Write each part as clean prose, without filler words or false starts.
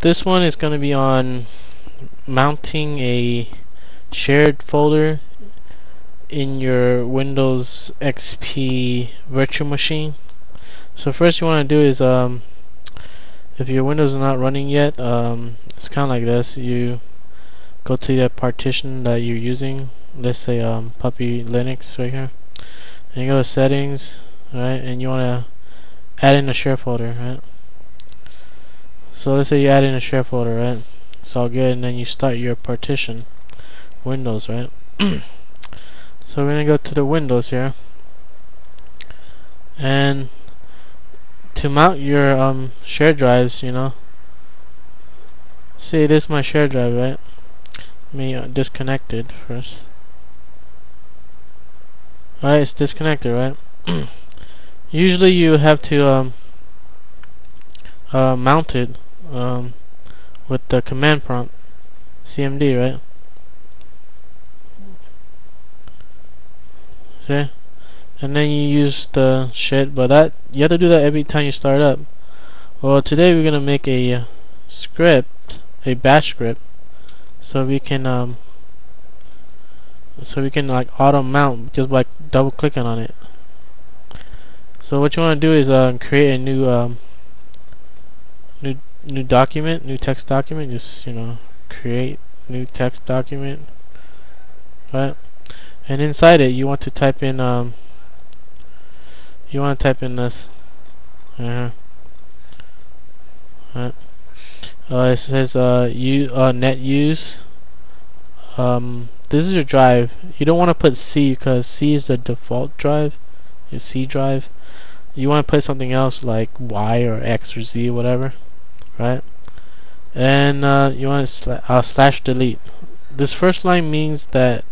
This one is going to be on mounting a shared folder in your Windows XP virtual machine. So first you want to do is if your Windows is not running yet, it's kind of like this. You go to that partition that you're using, let's say puppy Linux right here, and you go to settings, right, and you want to add in a share folder, right? So let's say you add in a share folder, right? It's all good, and then you start your partition Windows, right? So we're gonna go to the Windows here, and to mount your share drives, you know, see, this is my share drive, right? Let me disconnect it first. Alright, it's disconnected, right? Usually you have to mount it with the command prompt, cmd, right? See? And then you use the shit, but that you have to do that every time you start up. Well, today we're gonna make a script, a bash script, so we can like auto mount just by double clicking on it. So what you want to do is create a new new document, new text document. Just, you know, create new text document, right? And inside it, you want to type in this. Right. It says net use. This is your drive. You don't want to put C because C is the default drive, your C drive. You want to put something else like Y or X or Z, whatever, right? And you want to slash delete. This first line means that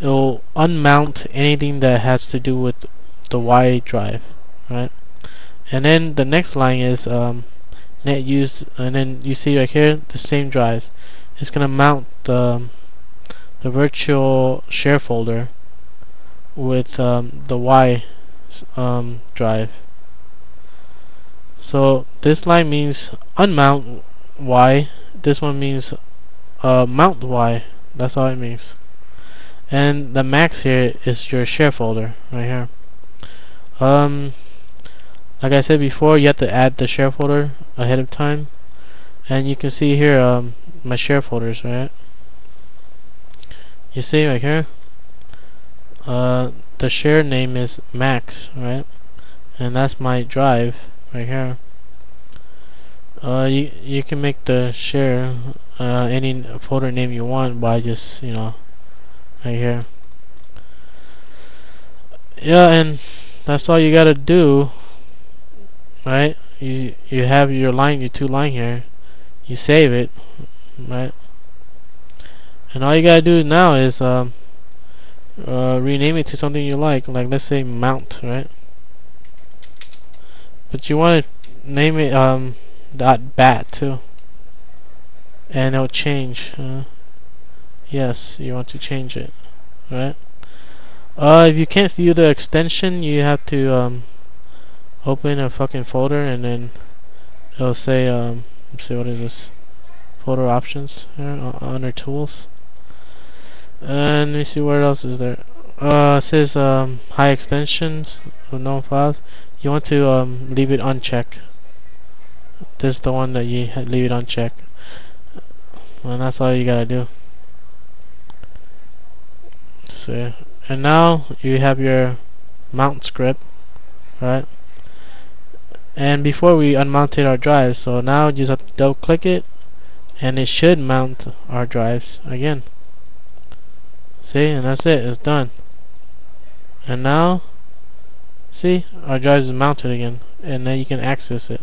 it'll unmount anything that has to do with the Y drive, right? And then the next line is net use, and then you see right here the same drives. It's gonna mount the virtual share folder with the Y drive. So this line means unmount Y. This one means mount Y. That's all it means. And the max here is your share folder right here. Like I said before, you have to add the share folder ahead of time, and you can see here my share folders, right? You see right here the share name is max, right? And that's my drive right here. You can make the share any folder name you want by just, you know, right here. Yeah, and that's all you gotta do, right? You have your line, your two line here, you save it, right? And all you gotta do now is rename it to something you like let's say mount, right? But you want to name it .bat too, and it'll change. Yes, you want to change it, right? If you can't view the extension, you have to open a fucking folder, and then it'll say let's see, what is this? Folder options here, under tools, and let me see what else is there. It says high extensions of known files. You want to leave it unchecked. This is the one that you leave it unchecked, and that's all you gotta do. So, and now you have your mount script, right? And before we unmounted our drives, so now just have to double click it, and it should mount our drives again. See, and that's it, it's done. And now, see, our drives is mounted again, and then you can access it.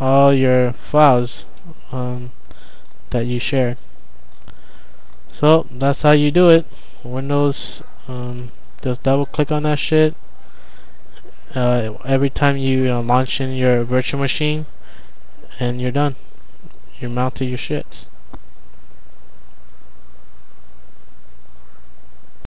All your files that you shared. So that's how you do it. Windows, just double click on that shit. Every time you launch in your virtual machine, and you're done. You mounted your shits.